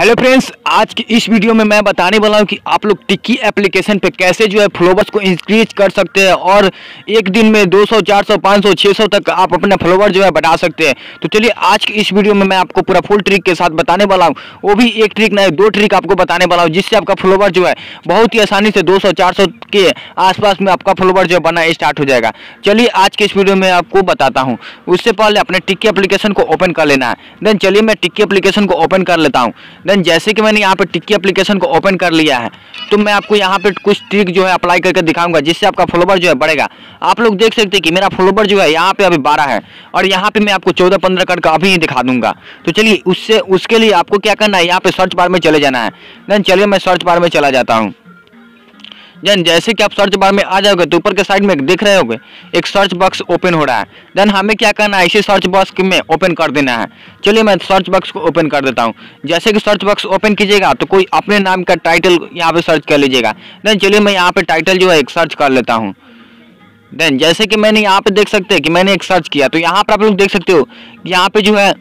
Hello friends, आज की इस वीडियो में मैं बताने वाला हूं कि आप लोग टिकी एप्लीकेशन पे कैसे जो है फॉलोवर्स को इंक्रीज कर सकते हैं और एक दिन में 200, 400, 500, 600 तक आप अपना फॉलोवर जो है बढ़ा सकते हैं। तो चलिए आज की इस वीडियो में मैं आपको पूरा फुल ट्रिक के साथ बताने वाला हूं। वो भी एक ट्रिक नहीं, दो ट्रिक आपको बताने वाला हूँ जिससे आपका फॉलोवर जो है बहुत ही आसानी से 200, 400 के आसपास में आपका फॉलोवर जो है बनना स्टार्ट हो जाएगा। चलिए आज की इस वीडियो में आपको बताता हूँ। उससे पहले अपने टिकी एप्लीकेशन को ओपन कर लेना है। देन चलिए मैं टिकी एप्लीकेशन को ओपन कर लेता हूँ। देन जैसे कि मैंने यहाँ पे टिकी एप्लीकेशन को ओपन कर लिया है तो मैं आपको यहाँ पे कुछ ट्रिक जो है अप्लाई करके दिखाऊंगा जिससे आपका फॉलोवर जो है बढ़ेगा। आप लोग देख सकते हैं कि मेरा फॉलोवर जो है यहाँ पे अभी 12 है और यहाँ पे मैं आपको 14, 15 करके अभी ही दिखा दूंगा। तो चलिए उसके लिए आपको क्या करना है, यहाँ पे सर्च बार में चले जाना है। देन चलिए मैं सर्च बार में चला जाता हूँ। देन जैसे कि आप सर्च बार में आ जाओगे तो ऊपर के साइड में देख रहे होगे एक सर्च बॉक्स ओपन हो रहा है। देन हमें क्या करना है, इसी सर्च बॉक्स में ओपन कर देना है। चलिए मैं सर्च बॉक्स को ओपन कर देता हूँ। जैसे कि सर्च बॉक्स ओपन कीजिएगा तो कोई अपने नाम का टाइटल यहाँ पे सर्च कर लीजिएगा। देन चलिए मैं यहाँ पे टाइटल जो है एक सर्च कर लेता हूँ। देन जैसे कि मैंने यहाँ पे देख सकते हैं कि मैंने एक सर्च किया तो यहाँ पर आप लोग देख सकते हो यहाँ पे जो है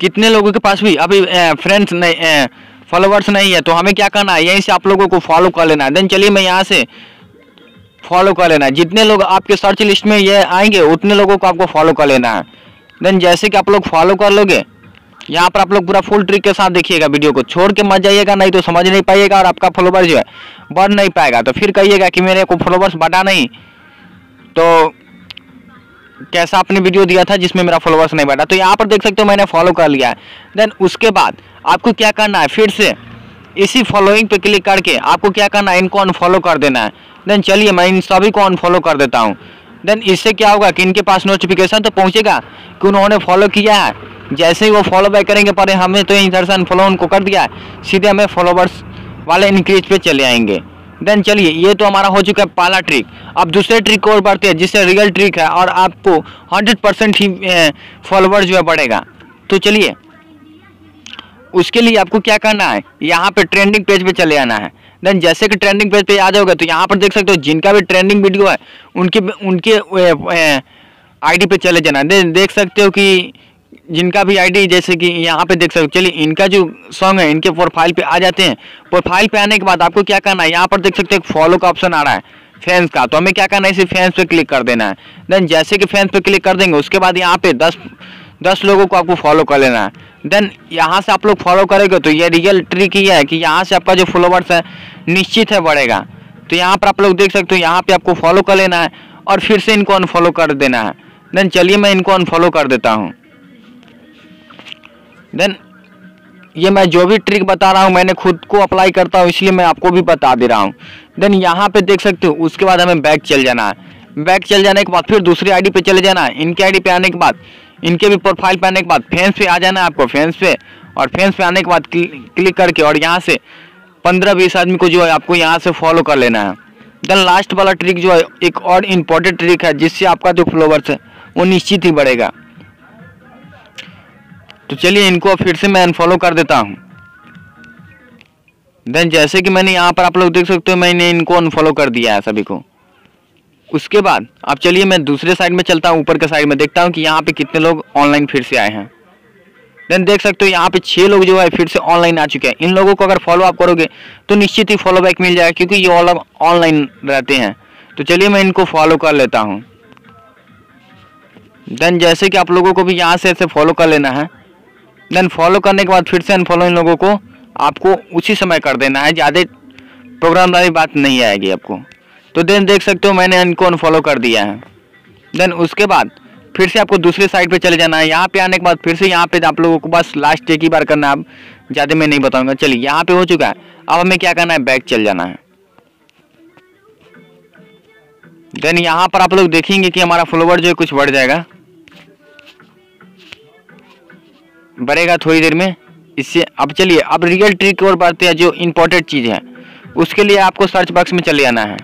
कितने लोगों के पास भी अभी फ्रेंड्स नहीं, फॉलोवर्स नहीं है। तो हमें क्या करना है, यहीं से आप लोगों को फॉलो कर लेना है। देन चलिए मैं यहाँ से फॉलो कर लेना है। जितने लोग आपके सर्च लिस्ट में ये आएंगे उतने लोगों को आपको फॉलो कर लेना है। देन जैसे कि आप लोग फॉलो कर लोगे, यहाँ पर आप लोग पूरा फुल ट्रिक के साथ देखिएगा, वीडियो को छोड़ के मत जाइएगा, नहीं तो समझ नहीं पाइएगा और आपका फॉलोवर जो है बढ़ नहीं पाएगा। तो फिर कहिएगा कि मेरे को फॉलोवर्स बढ़ा नहीं, तो कैसा आपने वीडियो दिया था जिसमें मेरा फॉलोवर्स नहीं बढ़ा। तो यहाँ पर देख सकते हो मैंने फॉलो कर लिया है। देन उसके बाद आपको क्या करना है, फिर से इसी फॉलोइंग पे क्लिक करके आपको क्या करना है, इनको अनफॉलो कर देना है। देन चलिए मैं इन सभी को अनफॉलो कर देता हूँ। देन इससे क्या होगा कि इनके पास नोटिफिकेशन तो पहुँचेगा कि उन्होंने फॉलो किया है। जैसे ही वो फॉलो बैक करेंगे, पर हमें तो इधर से अनफॉलो उनको कर दिया है, सीधे हमें फॉलोवर्स वाले इंक्रीज पे चले आएंगे। देन चलिए ये तो हमारा हो चुका है पहला ट्रिक। अब दूसरे ट्रिक और बढ़ते हैं जिससे रियल ट्रिक है और आपको 100% ही फॉलोवर जो है बढ़ेगा। तो चलिए उसके लिए आपको क्या करना है, यहाँ पे ट्रेंडिंग पेज पे चले आना है। देन जैसे कि ट्रेंडिंग पेज पे आ जाओगे तो यहाँ पर देख सकते हो जिनका भी ट्रेंडिंग वीडियो है उनके आईडी पे चले जाना। देख सकते हो कि जिनका भी आईडी, जैसे कि यहाँ पे देख सकते हो, चलिए इनका जो सॉन्ग है इनके प्रोफाइल पे आ जाते हैं। प्रोफाइल पे आने के बाद आपको क्या करना है, यहाँ पर देख सकते हो फॉलो का ऑप्शन आ रहा है फैंस का, तो हमें क्या करना है, इसे फैंस पे क्लिक कर देना है। देन जैसे कि फैंस पे क्लिक कर देंगे उसके बाद यहाँ पे 10 लोगों को आपको फॉलो कर लेना है। देन यहाँ से आप लोग फॉलो करेंगे तो ये रियल ट्रिक ही है कि यहाँ से आपका जो फॉलोवर्स है निश्चित है बढ़ेगा। तो यहाँ पर आप लोग देख सकते हो यहाँ पर आपको फॉलो कर लेना है और फिर से इनको अनफॉलो कर देना है। देन चलिए मैं इनको अनफॉलो कर देता हूँ। देन ये मैं जो भी ट्रिक बता रहा हूँ मैंने खुद को अप्लाई करता हूँ, इसलिए मैं आपको भी बता दे रहा हूँ। देन यहाँ पे देख सकते हो उसके बाद हमें बैक चल जाना है। बैक चल जाने के बाद फिर दूसरी आईडी पे चले जाना है। इनके आईडी पे आने के बाद, इनके भी प्रोफाइल पे आने के बाद फैंस पे आ जाना है आपको, फैंस पे, और फैंस पे आने के बाद क्लिक करके और यहाँ से 15-20 आदमी को जो है आपको यहाँ से फॉलो कर लेना है। देन लास्ट वाला ट्रिक जो है एक और इम्पोर्टेंट ट्रिक है जिससे आपका जो फॉलोवर्स है वो निश्चित ही बढ़ेगा। तो चलिए इनको फिर से मैं अनफॉलो कर देता हूँ। देन जैसे कि मैंने यहाँ पर आप लोग देख सकते हो मैंने इनको अनफॉलो कर दिया है सभी को। उसके बाद अब चलिए मैं दूसरे साइड में चलता हूँ, ऊपर के साइड में देखता हूँ कि यहाँ पे कितने लोग ऑनलाइन फिर से आए हैं। देन देख सकते हो यहाँ पे 6 लोग जो है फिर से ऑनलाइन आ चुके हैं। इन लोगों को अगर फॉलो आप करोगे तो निश्चित ही फॉलो बैक मिल जाएगा क्योंकि ये ऑल ऑनलाइन रहते हैं। तो चलिए मैं इनको फॉलो कर लेता हूँ। देन जैसे कि आप लोगों को भी यहाँ से ऐसे फॉलो कर लेना है। देन फॉलो करने के बाद फिर से अनफॉलो इन लोगों को आपको उसी समय कर देना है, ज़्यादा प्रोग्राम वाली बात नहीं आएगी आपको। तो देन देख सकते हो मैंने इनको अनफॉलो कर दिया है। देन उसके बाद फिर से आपको दूसरे साइड पे चले जाना है। यहाँ पे आने के बाद फिर से यहाँ पे आप लोगों को बस लास्ट एक ही बार करना है, अब ज़्यादा मैं नहीं बताऊँगा। चलिए यहाँ पे हो चुका है। अब हमें क्या करना है, बैक चल जाना है। देन यहाँ पर आप लोग देखेंगे कि हमारा फॉलोवर जो है कुछ बढ़ जाएगा, बढ़ेगा थोड़ी देर में इससे। अब चलिए अब रियल ट्रिक और बढ़ते हैं जो इम्पोर्टेंट चीज़ है। उसके लिए आपको सर्च बॉक्स में चले आना है।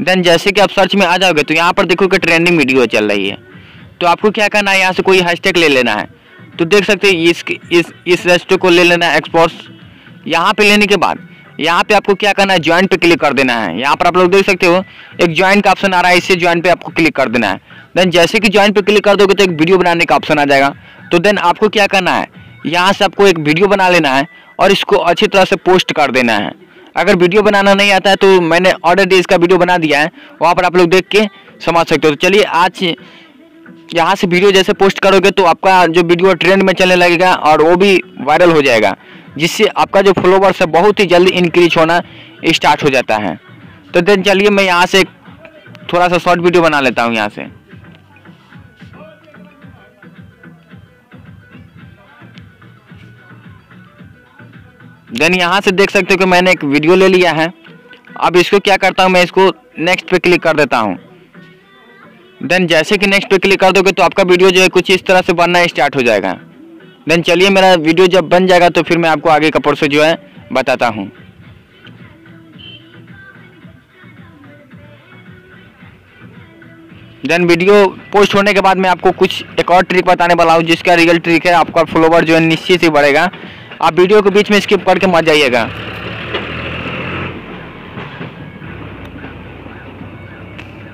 देन जैसे कि आप सर्च में आ जाओगे तो यहाँ पर देखो कि ट्रेंडिंग वीडियो चल रही है। तो आपको क्या करना है, यहाँ से कोई हैशटैग ले लेना है। तो देख सकते हैं इस हैशटैग को ले लेना है एक्सपोर्ट्स। यहाँ पे लेने के बाद यहाँ पे आपको क्या करना है, ज्वाइन पे क्लिक कर देना है। यहाँ पर आप लोग देख सकते हो एक ज्वाइन का ऑप्शन आ रहा है, इससे ज्वाइन पे आपको क्लिक कर देना है। देन जैसे कि ज्वाइन पे क्लिक कर दोगे तो एक वीडियो बनाने का ऑप्शन आ जाएगा। तो देन आपको क्या करना है, यहाँ से आपको एक वीडियो बना लेना है और इसको अच्छी तरह से पोस्ट कर देना है। अगर वीडियो बनाना नहीं आता है तो मैंने ऑलरेडी इसका वीडियो बना दिया है, वहाँ पर आप लोग देख के समझ सकते हो। तो चलिए आज यहाँ से वीडियो जैसे पोस्ट करोगे तो आपका जो वीडियो ट्रेंड में चलने लगेगा और वो भी वायरल हो जाएगा, जिससे आपका जो फॉलोवर्स है बहुत ही जल्दी इंक्रीज होना स्टार्ट हो जाता है। तो देन चलिए मैं यहाँ से थोड़ा सा शॉर्ट वीडियो बना लेता हूँ। यहाँ से देन यहाँ से देख सकते हो कि मैंने एक वीडियो ले लिया है। अब इसको क्या करता हूँ, मैं इसको नेक्स्ट पे क्लिक कर देता हूँ। देन जैसे कि नेक्स्ट पे क्लिक कर दोगे तो आपका वीडियो जो है कुछ इस तरह से बनना स्टार्ट हो जाएगा। देन चलिए मेरा वीडियो जब बन जाएगा तो फिर मैं आपको आगे का प्रोसेस जो है बताता हूँ। देन वीडियो पोस्ट होने के बाद मैं आपको कुछ एक और ट्रिक बताने वाला हूँ, जिसका रियल ट्रिक है, आपका फॉलोवर जो है निश्चित ही बढ़ेगा। आप वीडियो के बीच में स्किप करके मत जाइएगा।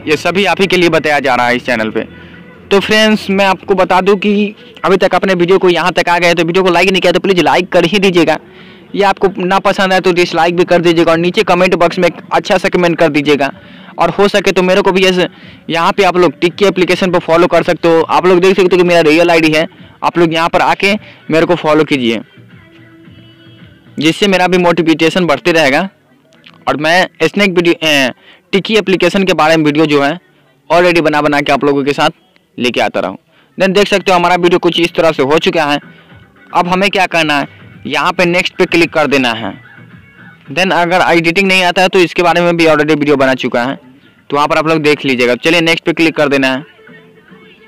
ये सभी आप ही के लिए बताया जा रहा है इस चैनल पे। तो फ्रेंड्स मैं आपको बता दूं कि अभी तक अपने वीडियो को यहाँ तक आ गए तो वीडियो को लाइक नहीं किया तो प्लीज़ लाइक कर ही दीजिएगा, या आपको ना पसंद आए तो डिसलाइक भी कर दीजिएगा, और नीचे कमेंट बॉक्स में अच्छा सा कमेंट कर दीजिएगा। और हो सके तो मेरे को भी यहाँ पे आप लोग टिक्की एप्लीकेशन पर फॉलो कर सकते हो। आप लोग देख सकते हो कि मेरा रियल आईडी है, आप लोग यहाँ पर आके मेरे को फॉलो कीजिए, जिससे मेरा भी मोटिवेशन बढ़ते रहेगा। और मैं स्नैक वीडियो टिकी एप्लीकेशन के बारे में वीडियो जो है ऑलरेडी बना के आप लोगों के साथ लेके आता रहा हूँ। देन देख सकते हो हमारा वीडियो कुछ इस तरह से हो चुका है। अब हमें क्या करना है, यहाँ पे नेक्स्ट पे क्लिक कर देना है। देन अगर एडिटिंग नहीं आता है तो इसके बारे में भी ऑलरेडी वीडियो बना चुका है, तो वहाँ पर आप लोग देख लीजिएगा। चलिए नेक्स्ट पे क्लिक कर देना है।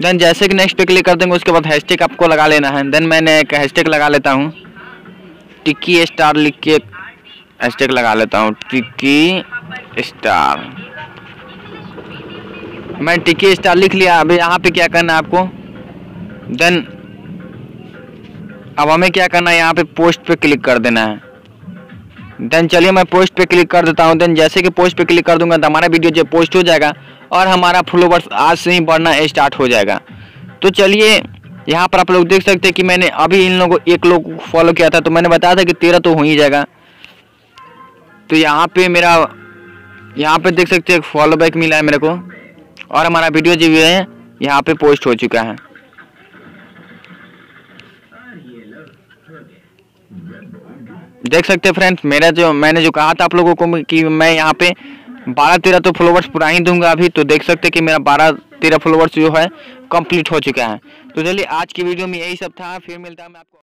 देन जैसे कि नेक्स्ट पे क्लिक कर देंगे उसके बाद हैशटैग आपको लगा लेना है। देन मैंने एक हैशटैग लगा लेता हूँ, टिकी स्टार लिख के हैशटैग लगा लेता हूँ, टिकी स्टार। मैं टिकी स्टार लिख लिया। अभी यहाँ पे क्या करना है आपको, देन अब हमें क्या करना है, यहाँ पे पोस्ट पे क्लिक कर देना है। देन चलिए मैं पोस्ट पे क्लिक कर देता हूँ। देन जैसे कि पोस्ट पे क्लिक कर दूंगा तो हमारा वीडियो जो पोस्ट हो जाएगा और हमारा फॉलोवर्स आज से ही बढ़ना स्टार्ट हो जाएगा। तो चलिए यहाँ पर आप लोग देख सकते हैं कि मैंने अभी इन लोगों एक लोग को फॉलो किया था, तो मैंने बताया था कि 13 तो हो ही जाएगा। तो यहाँ पे मेरा यहाँ पे देख सकते हैं फॉलो बैक मिला है मेरे को, और हमारा वीडियो जो है यहाँ पे पोस्ट हो चुका है। देख सकते हैं फ्रेंड्स मेरा जो मैंने जो कहा था आप लोगों को कि मैं यहाँ पे 12-13 तो फॉलोवर्स पूरा ही दूंगा अभी, तो देख सकते हैं कि मेरा 12-13 फॉलोवर्स जो है कंप्लीट हो चुका है। तो चलिए आज की वीडियो में यही सब था, फिर मिलता है मैं आपको।